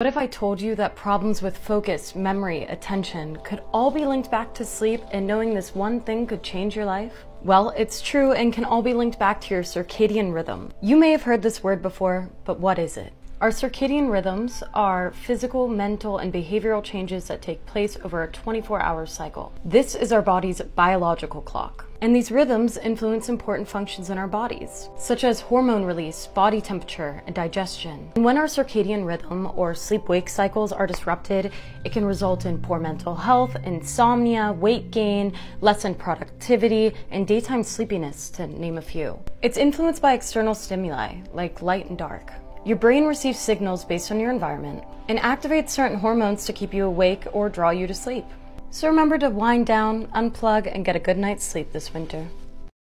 What if I told you that problems with focus, memory, attention could all be linked back to sleep, and knowing this one thing could change your life? Well, it's true and can all be linked back to your circadian rhythm. You may have heard this word before, but what is it? Our circadian rhythms are physical, mental, and behavioral changes that take place over a 24-hour cycle. This is our body's biological clock. And these rhythms influence important functions in our bodies, such as hormone release, body temperature, and digestion. And when our circadian rhythm or sleep-wake cycles are disrupted, it can result in poor mental health, insomnia, weight gain, lessened productivity, and daytime sleepiness, to name a few. It's influenced by external stimuli, like light and dark. Your brain receives signals based on your environment and activates certain hormones to keep you awake or draw you to sleep. So remember to wind down, unplug, and get a good night's sleep this winter.